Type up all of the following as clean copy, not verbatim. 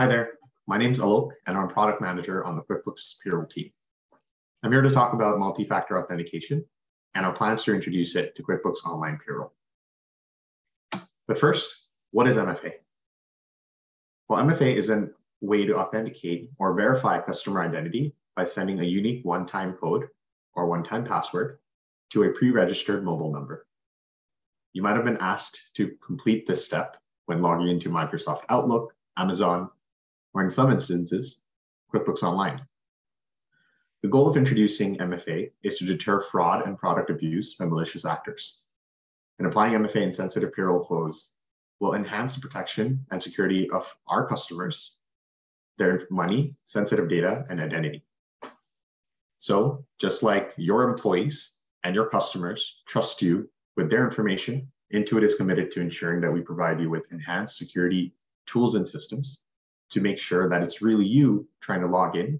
Hi there, my name's Alok and I'm product manager on the QuickBooks Payroll team. I'm here to talk about multi-factor authentication and our plans to introduce it to QuickBooks Online Payroll. But first, what is MFA? Well, MFA is a way to authenticate or verify customer identity by sending a unique one-time code or one-time password to a pre-registered mobile number. You might have been asked to complete this step when logging into Microsoft Outlook, Amazon, or in some instances, QuickBooks Online. The goal of introducing MFA is to deter fraud and product abuse by malicious actors. And applying MFA in sensitive payroll flows will enhance the protection and security of our customers, their money, sensitive data, and identity. So just like your employees and your customers trust you with their information, Intuit is committed to ensuring that we provide you with enhanced security tools and systems to make sure that it's really you trying to log in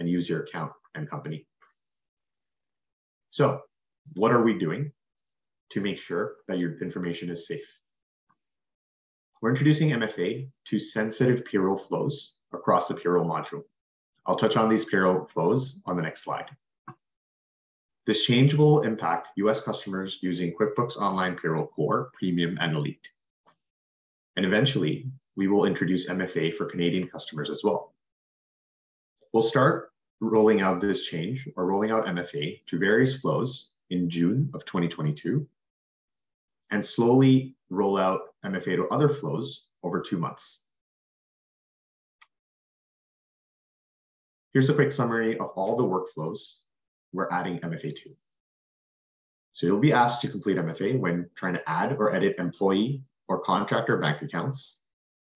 and use your account and company. So what are we doing to make sure that your information is safe? We're introducing MFA to sensitive payroll flows across the payroll module. I'll touch on these payroll flows on the next slide. This change will impact US customers using QuickBooks Online Payroll Core, Premium, and Elite. And eventually, we will introduce MFA for Canadian customers as well. We'll start rolling out this change or rolling out MFA to various flows in June of 2022 and slowly roll out MFA to other flows over 2 months. Here's a quick summary of all the workflows we're adding MFA to. So you'll be asked to complete MFA when trying to add or edit employee or contractor bank accounts,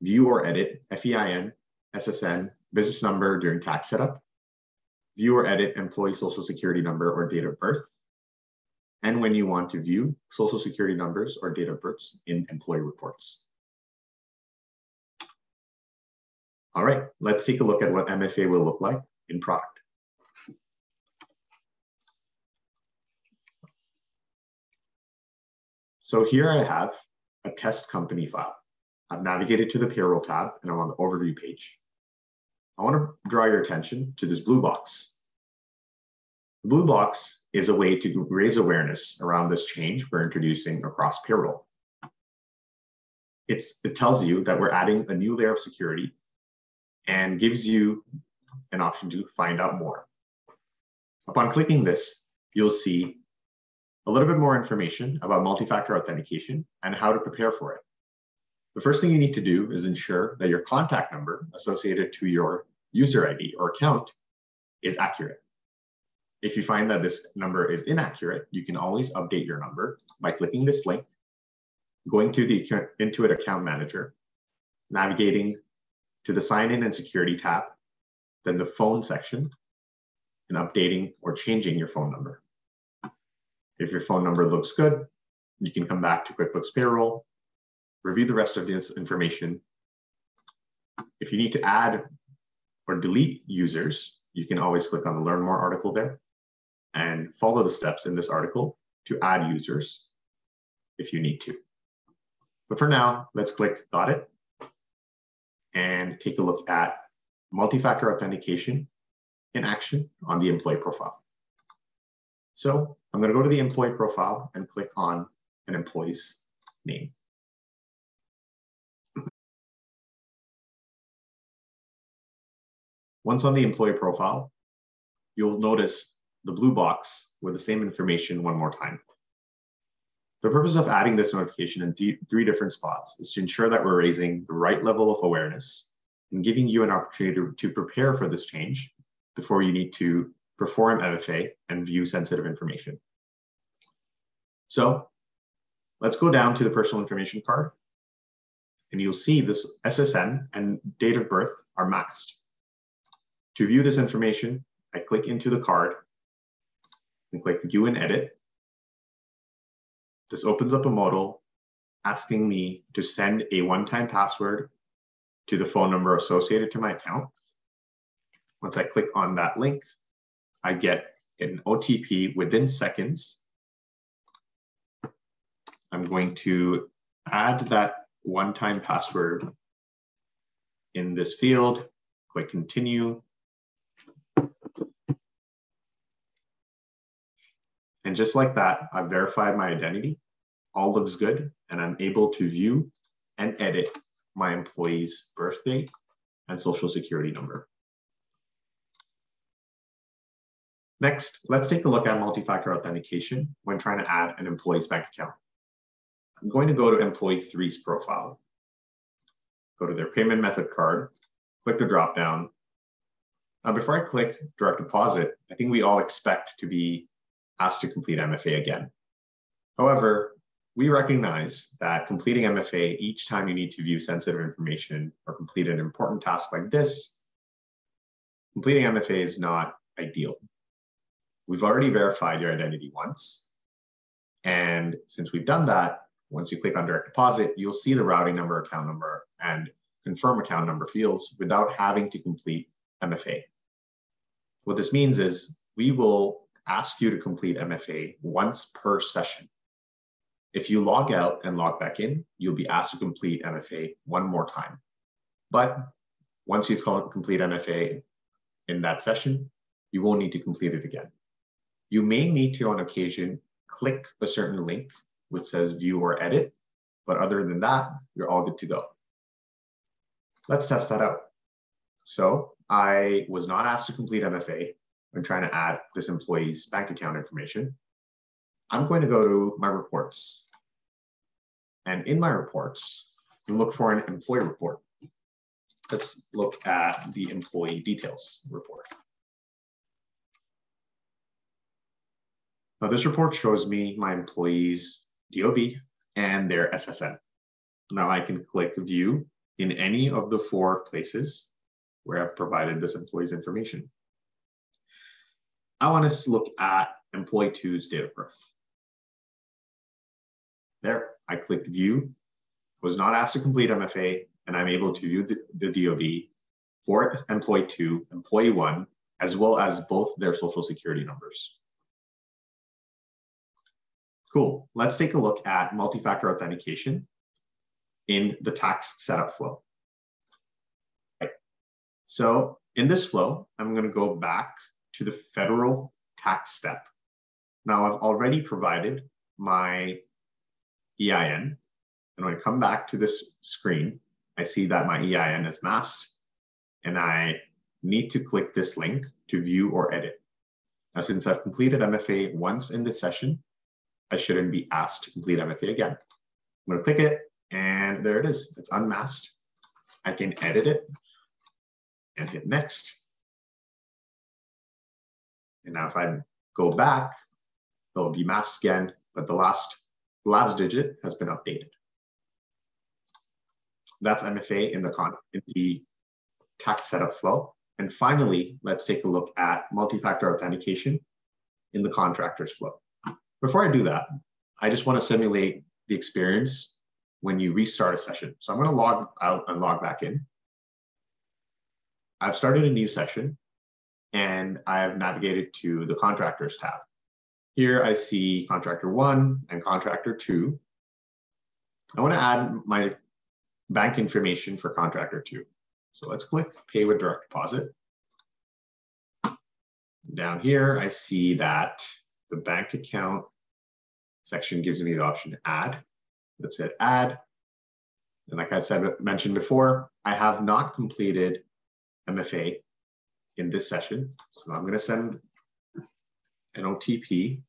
view or edit FEIN, SSN, business number during tax setup, view or edit employee social security number or date of birth, and when you want to view social security numbers or date of births in employee reports. All right, let's take a look at what MFA will look like in product. So here I have a test company file. I've navigated to the payroll tab and I'm on the overview page. I want to draw your attention to this blue box. The blue box is a way to raise awareness around this change we're introducing across payroll. It tells you that we're adding a new layer of security and gives you an option to find out more. Upon clicking this, you'll see a little bit more information about multi-factor authentication and how to prepare for it. The first thing you need to do is ensure that your contact number associated to your user ID or account is accurate. If you find that this number is inaccurate, you can always update your number by clicking this link, going to the Intuit Account Manager, navigating to the Sign In and Security tab, then the phone section, and updating or changing your phone number. If your phone number looks good, you can come back to QuickBooks Payroll, review the rest of this information. If you need to add or delete users, you can always click on the Learn More article there and follow the steps in this article to add users if you need to. But for now, let's click Got It and take a look at multi-factor authentication in action on the employee profile. So I'm going to go to the employee profile and click on an employee's name. Once on the employee profile, you'll notice the blue box with the same information one more time. The purpose of adding this notification in three different spots is to ensure that we're raising the right level of awareness and giving you an opportunity to prepare for this change before you need to perform MFA and view sensitive information. So let's go down to the personal information card and you'll see this SSN and date of birth are masked. To view this information, I click into the card and click View and Edit. This opens up a modal asking me to send a one-time password to the phone number associated to my account. Once I click on that link, I get an OTP within seconds. I'm going to add that one-time password in this field. Click continue. And just like that, I've verified my identity. All looks good, and I'm able to view and edit my employee's birth date and social security number. Next, let's take a look at multi-factor authentication when trying to add an employee's bank account. I'm going to go to employee 3's profile, go to their payment method card, click the dropdown. Now, before I click direct deposit, I think we all expect to be asked to complete MFA again. However, we recognize that completing MFA each time you need to view sensitive information or complete an important task like this, completing MFA is not ideal. We've already verified your identity once. And since we've done that, once you click on direct deposit, you'll see the routing number, account number, and confirm account number fields without having to complete MFA. What this means is we will ask you to complete MFA once per session. If you log out and log back in, you'll be asked to complete MFA one more time. But once you've completed MFA in that session, you won't need to complete it again. You may need to, on occasion, click a certain link which says view or edit, but other than that, you're all good to go. Let's test that out. So I was not asked to complete MFA when trying to add this employee's bank account information. I'm going to go to my reports. And in my reports, you look for an employee report. Let's look at the employee details report. Now, this report shows me my employee's DOB and their SSN. Now I can click view in any of the four places where I've provided this employee's information. I want us to look at employee 2's date of birth. There, I clicked view, was not asked to complete MFA, and I'm able to view the DOB for employee 2, employee 1, as well as both their social security numbers. Cool. Let's take a look at multi-factor authentication in the tax setup flow. Right. So in this flow, I'm going to go back to the federal tax step. Now I've already provided my EIN. And when I come back to this screen, I see that my EIN is masked and I need to click this link to view or edit. Now, since I've completed MFA once in this session, I shouldn't be asked to complete MFA again. I'm going to click it, and there it is. It's unmasked. I can edit it and hit next. And now if I go back, it'll be masked again, but the last digit has been updated. That's MFA in the tax setup flow. And finally, let's take a look at multi-factor authentication in the contractors flow. Before I do that, I just want to simulate the experience when you restart a session. So I'm going to log out and log back in. I've started a new session and I've navigated to the contractors tab. Here I see contractor 1 and contractor 2. I want to add my bank information for contractor 2. So let's click pay with direct deposit. Down here, I see that the bank account section gives me the option to add. Let's hit add. And like I mentioned before, I have not completed MFA in this session. So I'm going to send an OTP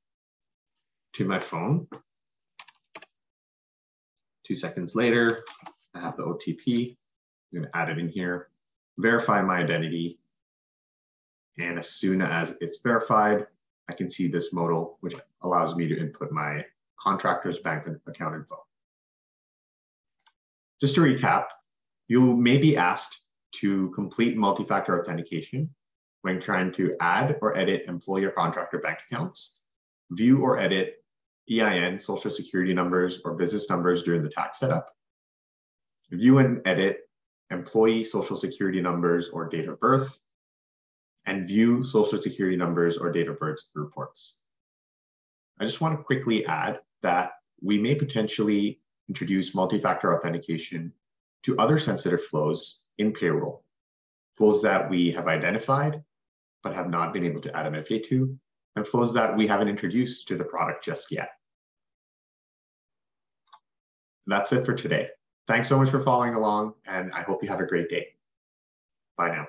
to my phone. 2 seconds later, I have the OTP. I'm going to add it in here, verify my identity. And as soon as it's verified, I can see this modal, which allows me to input my contractor's bank account info. Just to recap, you may be asked to complete multi-factor authentication when trying to add or edit employee or contractor bank accounts, view or edit EIN, social security numbers, or business numbers during the tax setup, view and edit employee social security numbers or date of birth, and view social security numbers or date of birth reports. I just want to quickly add that we may potentially introduce multi-factor authentication to other sensitive flows in payroll, flows that we have identified but have not been able to add MFA to, and flows that we haven't introduced to the product just yet. That's it for today. Thanks so much for following along, and I hope you have a great day. Bye now.